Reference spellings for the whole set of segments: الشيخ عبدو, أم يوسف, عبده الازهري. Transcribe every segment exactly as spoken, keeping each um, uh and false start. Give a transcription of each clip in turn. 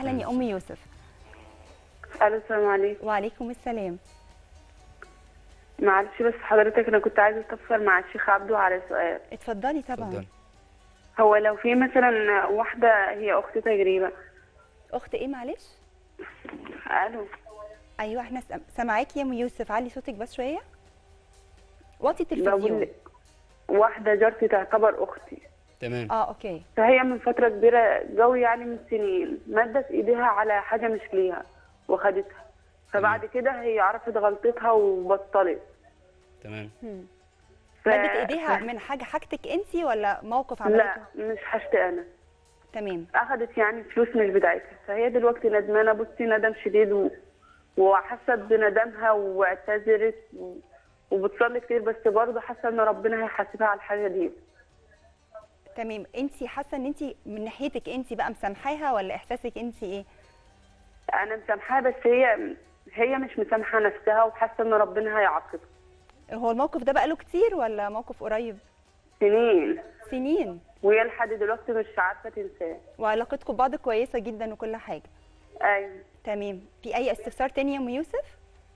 أهلا يا أم يوسف. ألو السلام عليكم. وعليكم السلام. معلش بس حضرتك أنا كنت عايزة أستفسر مع الشيخ عبدو على سؤال. اتفضلي طبعا. اتفضلي. هو لو في مثلا واحدة هي أخت تجريبة. أخت إيه معلش؟ ألو. أيوه احنا سامعاكي يا أم يوسف، علي صوتك بس شوية. وطي التلفزيون. واحدة جارتي تعتبر أختي. تمام. اه اوكي. فهي من فترة كبيرة جوي يعني من سنين، مدت إيديها على حاجة مش ليها وخدتها. فبعد كده هي عرفت غلطتها وبطلت. تمام. مدت إيديها من حاجة حاجتك أنتِ ولا موقف عملته؟ لا مش حاجتي أنا. تمام. أخدت يعني فلوس مش بتاعتها، فهي دلوقتي ندمانة بصي ندم شديد و... وحاسة بندمها واعتذرت و... وبتصلي كتير، بس برضه حاسه ان ربنا هيحاسبها على الحاجه دي. تمام، انت حاسه ان انت من ناحيتك انت بقى مسامحاها ولا احساسك انت ايه؟ انا مسامحاها بس هي هي مش مسامحه نفسها وحاسه ان ربنا هيعاقبها. هو الموقف ده بقى له كتير ولا موقف قريب؟ سنين سنين، وهي لحد دلوقتي مش عارفه تنساه. وعلاقتكم ببعض كويسه جدا وكل حاجه. ايوه. تمام، في اي استفسار تاني يا ام يوسف؟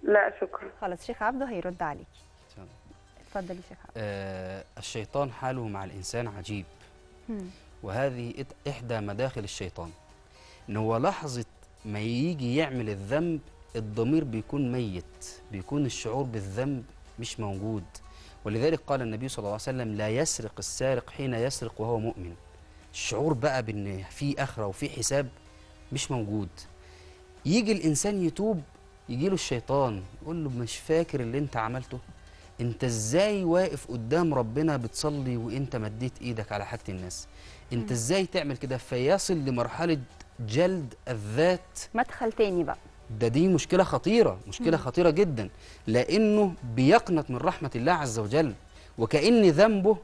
لا شكرا. خلاص الشيخ عبدو هيرد عليك. اتفضلي يا شيخ عبدو. آه الشيطان حاله مع الانسان عجيب. مم. وهذه احدى مداخل الشيطان، ان هو لحظه ما يجي يعمل الذنب الضمير بيكون ميت، بيكون الشعور بالذنب مش موجود. ولذلك قال النبي صلى الله عليه وسلم: لا يسرق السارق حين يسرق وهو مؤمن. الشعور بقى بان في اخره وفي حساب مش موجود. يجي الانسان يتوب يجيله الشيطان يقول له: مش فاكر اللي انت عملته؟ انت ازاي واقف قدام ربنا بتصلي وانت مديت ايدك على حاجه الناس؟ انت ازاي تعمل كده؟ فيصل لمرحله جلد الذات، مدخل تاني بقى. ده دي مشكله خطيره، مشكله خطيره جدا، لانه بيقنط من رحمه الله عز وجل، وكأن ذنبه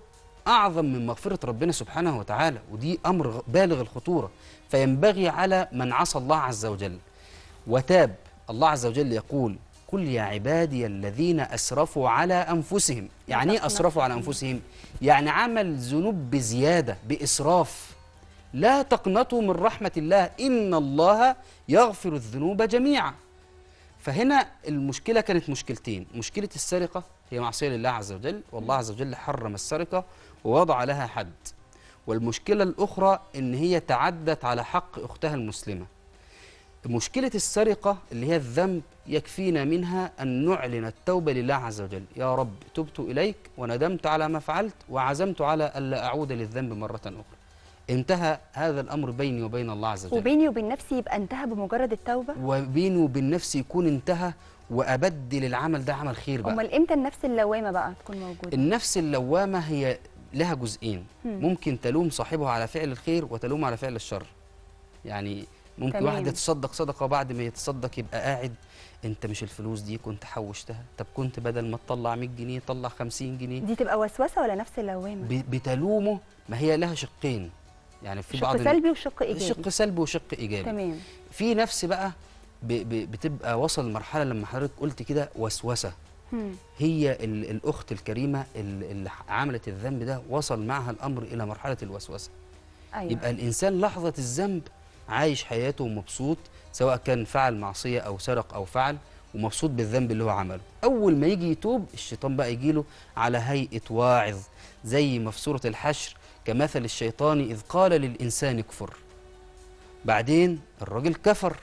اعظم من مغفره ربنا سبحانه وتعالى، ودي امر بالغ الخطوره. فينبغي على من عصى الله عز وجل وتاب، الله عز وجل يقول: قل يا عبادي الذين أسرفوا على أنفسهم. يعني إيه أسرفوا على أنفسهم؟ يعني عمل ذنوب بزيادة بإسراف. لا تقنطوا من رحمة الله إن الله يغفر الذنوب جميعا. فهنا المشكلة كانت مشكلتين: مشكلة السرقة هي معصية لله عز وجل، والله عز وجل حرم السرقة ووضع لها حد. والمشكلة الأخرى إن هي تعدت على حق أختها المسلمة. مشكلة السرقة اللي هي الذنب يكفينا منها أن نعلن التوبة لله عز وجل: يا رب تبت إليك وندمت على ما فعلت وعزمت على ألا أعود للذنب مرة أخرى. انتهى هذا الأمر بيني وبين الله عز وجل. وبيني وبين نفسي يبقى انتهى بمجرد التوبة؟ وبيني وبين نفسي يكون انتهى، وأبدل العمل ده عمل خير بقى. أمال إمتى النفس اللوامة بقى تكون موجودة؟ النفس اللوامة هي لها جزئين، ممكن تلوم صاحبها على فعل الخير وتلوم على فعل الشر. يعني ممكن تمام. واحد يتصدق صدقه وبعد ما يتصدق يبقى قاعد: انت مش الفلوس دي كنت حوشتها؟ طب كنت بدل ما تطلع مية جنيه طلع خمسين جنيه. دي تبقى وسوسه ولا نفس اللوامه؟ بتلومه. ما هي لها شقين، يعني في شق بعض سلبي وشق ايجابي. شق سلبي وشق ايجابي. تمام. في نفس بقى ب ب بتبقى وصل لمرحله لما حضرتك قلت كده وسوسه. هم. هي الاخت الكريمه اللي عملت الذنب ده وصل معها الامر الى مرحله الوسوسه. أيوة. يبقى الانسان لحظه الذنب عايش حياته مبسوط، سواء كان فعل معصية أو سرق أو فعل، ومبسوط بالذنب اللي هو عمله. أول ما يجي يتوب الشيطان بقى يجيله على هيئة واعظ، زي ما في سورة الحشر: كمثل الشيطان إذ قال للإنسان اكفر. بعدين الرجل كفر،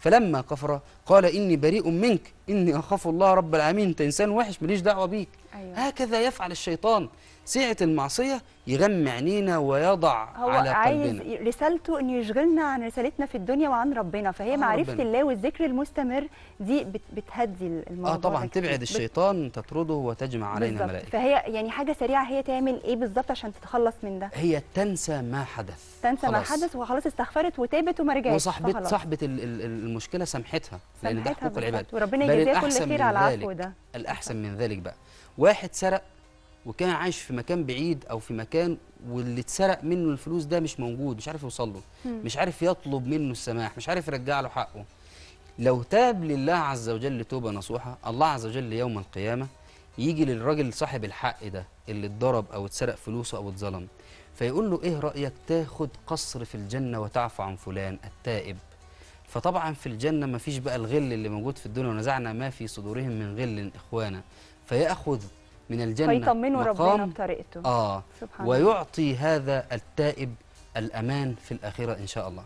فلما كفر قال: إني بريء منك إني أخاف الله رب العالمين. أنت إنسان وحش ماليش دعوة بيك. أيوة. هكذا يفعل الشيطان، سعة المعصية يغمى عينينا ويضع على قلبنا. هو عايز رسالته إنه يشغلنا عن رسالتنا في الدنيا وعن ربنا، فهي معرفة ربنا. الله والذكر المستمر دي بتهدي الموضوع. اه طبعا تبعد الشيطان بت... تطرده وتجمع علينا ملائكة. فهي يعني حاجة سريعة، هي تعمل إيه بالظبط عشان تتخلص من ده؟ هي تنسى ما حدث. تنسى ما حدث وخلاص، استغفرت وتابت وما رجعتش. وصاحبة صاحبة المشكلة سامحتها، لأن ده حقوق العباد. وربنا يجازيها كل خير على العفو ده. الأحسن من ذلك بقى واحد سرق وكان عايش في مكان بعيد او في مكان، واللي اتسرق منه الفلوس ده مش موجود، مش عارف يوصل له، مش عارف يطلب منه السماح، مش عارف يرجع له حقه. لو تاب لله عز وجل توبه نصوحه، الله عز وجل يوم القيامه يجي للراجل صاحب الحق ده اللي اتضرب او اتسرق فلوسه او اتظلم، فيقول له: ايه رايك تاخد قصر في الجنه وتعفو عن فلان التائب؟ فطبعا في الجنة ما فيش بقى الغل اللي موجود في الدنيا، ونزعنا ما في صدورهم من غل إخوانا، فيأخذ من الجنة فيطمنوا ربنا بطريقته آه ويعطي هذا التائب الأمان في الآخرة إن شاء الله.